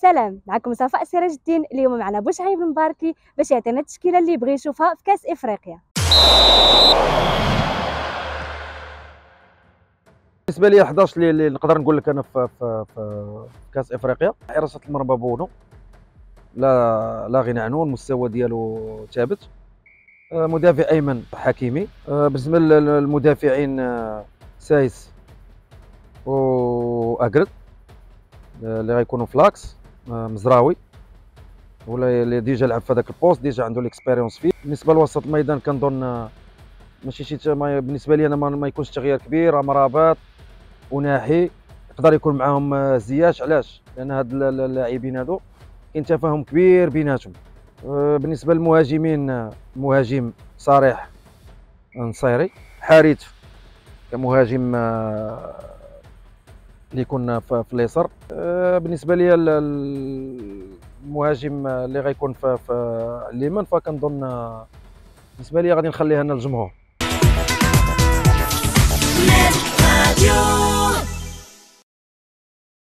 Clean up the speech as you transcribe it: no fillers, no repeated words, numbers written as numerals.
سلام، معكم صفاء سراج الدين. اليوم معنا بوشعيب المباركي باش يعطينا التشكيله اللي يبغي يشوفها في كاس افريقيا. بالنسبه لي 11 اللي نقدر نقول لك انا في كاس افريقيا، حراسه المرمى بونو لا غنى عنه، المستوى ديالو ثابت. مدافع ايمن حكيمي. بالنسبه للمدافعين سايس واغر اللي غيكونوا فلاكس، مزراوي ولا اللي ديجا لعب في هذاك البوست، ديجا عنده ليكسبيريونس فيه. بالنسبه لوسط الميدان كنظن ماشي شي، بالنسبه لي انا ما يكونش تغيير كبير. مرابط وناحي يقدر يكون معاهم زياش، علاش؟ لان هاد اللاعبين هادو كاين تفاهم كبير بيناتهم. بالنسبه للمهاجمين، مهاجم صريح صاري، حريث كمهاجم اللي يكون في اليسار. بالنسبه لي المهاجم اللي غيكون في اليمين فكنظن بالنسبه لي غادي نخليها لنا الجمهور.